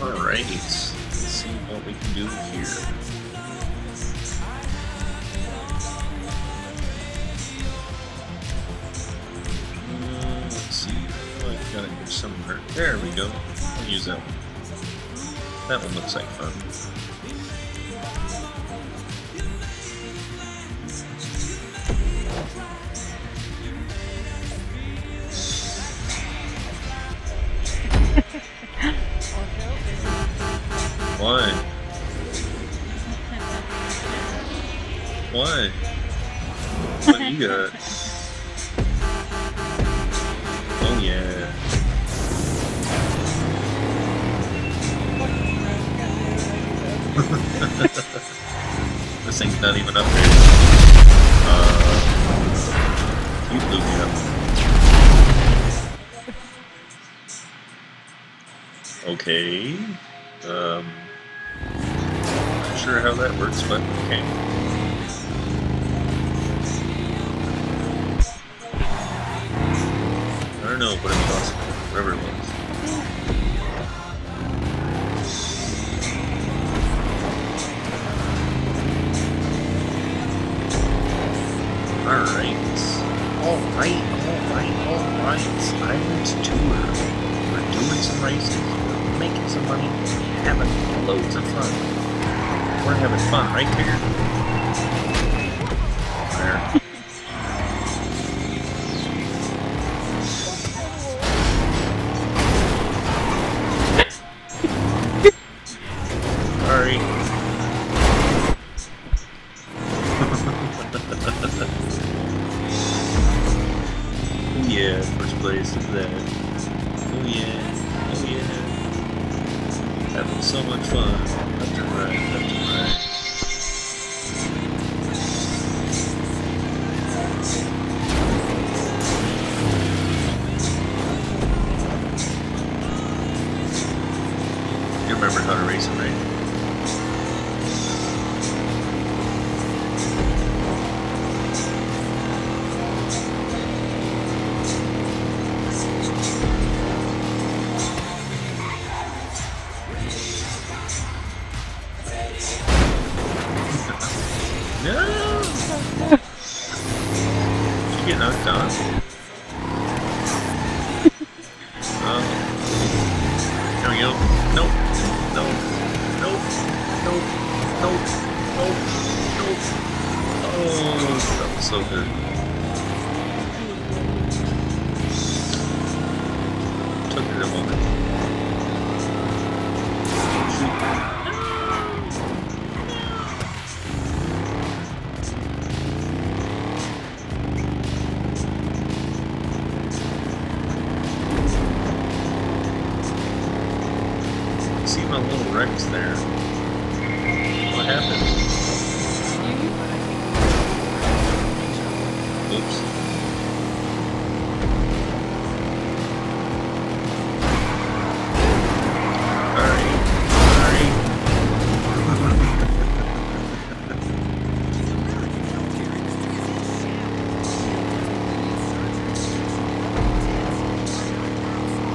Alright, let's see what we can do here. Gotta go somewhere. There we go. I'll use that one. That one looks like fun. Why? Why? What do you got? Oh yeah. This thing's not even up there. You blew me up. Okay. Not sure how that works, but okay. I don't know, but it's awesome. Whatever it was. Alright, Islands Tour. We're doing some races, we're making some money, we're having loads of fun. We're having fun right here. There. Sorry. Yeah, first place is that. Oh yeah, oh yeah. Having so much fun. Left and right, left and right. You remember how to race it, right? So good. Took it a moment. See my little wrecks there. What happened? Oops. Sorry.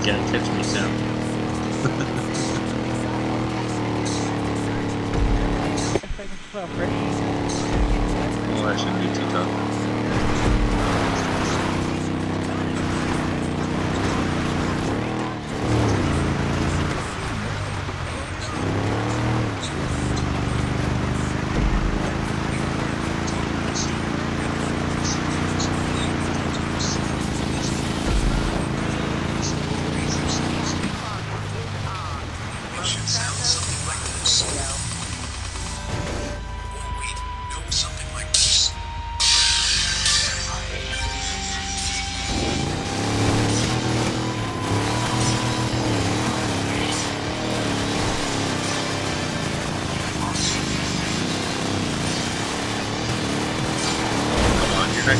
Gotta catch me soon. Oh, that shouldn't be too tough.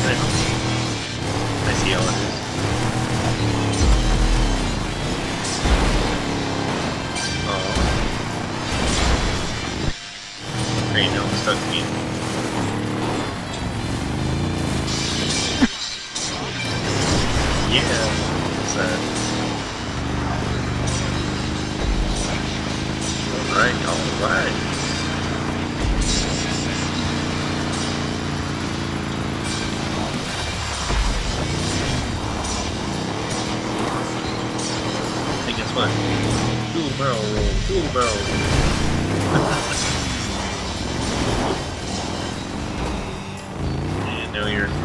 I see how it is. Oh. Come on. Dual barrel roll. Dual barrel roll. And now you're...